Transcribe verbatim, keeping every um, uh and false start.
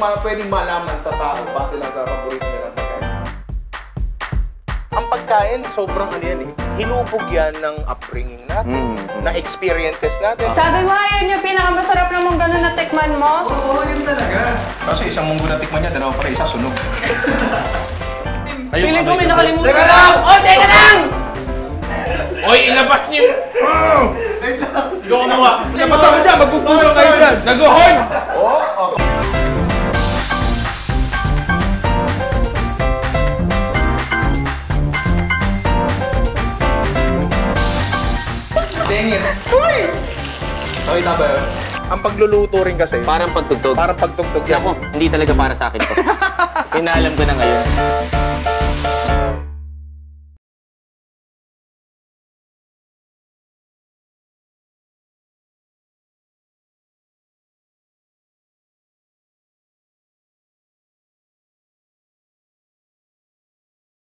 pwedeng malaman sa tao base lang sa paborito nilang pagkain. Ang pagkain, sobrang ano yan eh. Hinubog yan ng upbringing natin, mm. na experiences natin. Sabi mo, yun yung pinakamasarap namang gano'n na tikman mo? Oo, yun talaga. Kasi isang munggo na tikman niya, dalawa pala, isa sunog. Piling ko may nakalimutan. Teka lang! O, teka lang! Oy, ilabas niyo! Wait lang! Hindi ko kamawa! Ilabas ako dyan! Magpupulang kayo dyan! Nag-horn! Oo! Dang it! Uy! Nakita ba yun? Ang pagluluto rin kasi... Parang pagtugtog. Parang pagtugtog yan. Ako, hindi talaga para sa akin to. Inaalam ko na ngayon.